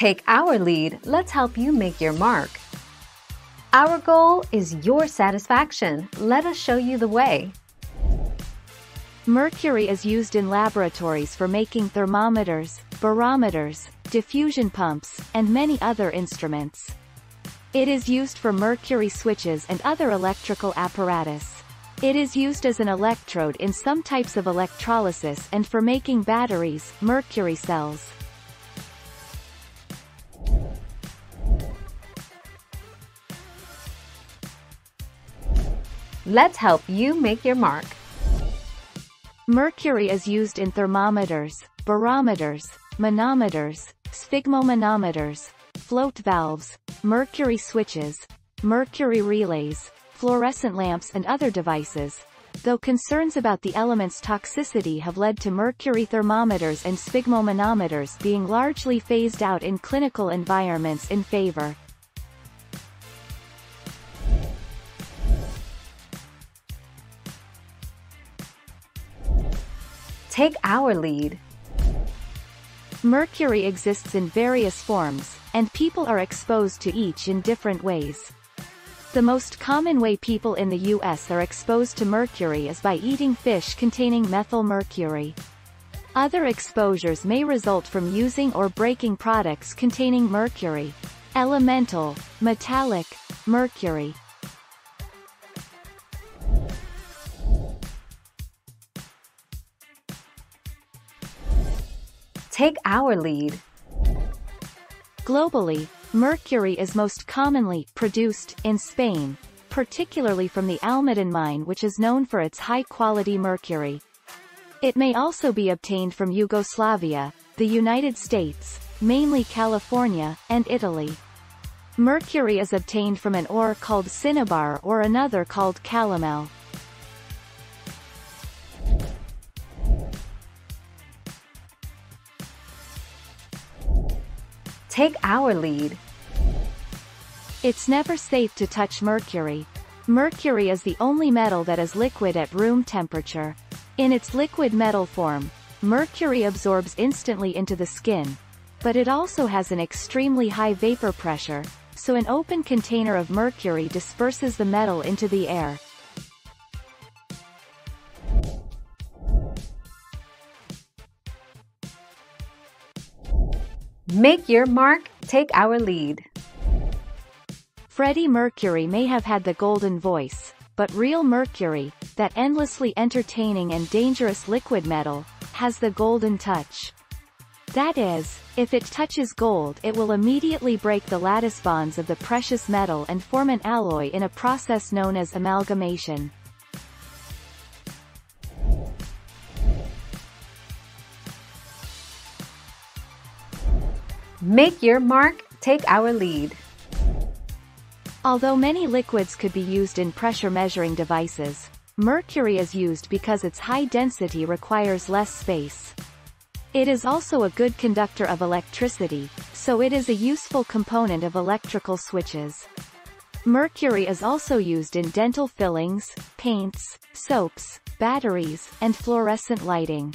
Take our lead, let's help you make your mark. Our goal is your satisfaction. Let us show you the way. Mercury is used in laboratories for making thermometers, barometers, diffusion pumps, and many other instruments. It is used for mercury switches and other electrical apparatus. It is used as an electrode in some types of electrolysis and for making batteries, mercury cells. Let's help you make your mark. Mercury is used in thermometers, barometers, manometers, sphygmomanometers, float valves, mercury switches, mercury relays, fluorescent lamps and other devices, though concerns about the element's toxicity have led to mercury thermometers and sphygmomanometers being largely phased out in clinical environments in favor. Take our lead. Mercury exists in various forms, and people are exposed to each in different ways. The most common way people in the U.S. are exposed to mercury is by eating fish containing methyl mercury. Other exposures may result from using or breaking products containing mercury. Elemental, metallic, mercury. Take our lead. Globally, mercury is most commonly produced in Spain, particularly from the Almadén mine, which is known for its high-quality mercury. It may also be obtained from Yugoslavia, the United States, mainly California, and Italy. Mercury is obtained from an ore called cinnabar or another called calomel. Take our lead. It's never safe to touch mercury. Mercury is the only metal that is liquid at room temperature. In its liquid metal form, mercury absorbs instantly into the skin, but it also has an extremely high vapor pressure, so an open container of mercury disperses the metal into the air. Make your mark, take our lead. Freddie Mercury may have had the golden voice, but real mercury, that endlessly entertaining and dangerous liquid metal, has the golden touch. That is, if it touches gold, it will immediately break the lattice bonds of the precious metal and form an alloy in a process known as amalgamation. Make your mark, take our lead. Although many liquids could be used in pressure measuring devices, mercury is used because its high density requires less space. It is also a good conductor of electricity, so it is a useful component of electrical switches. Mercury is also used in dental fillings, paints, soaps, batteries, and fluorescent lighting.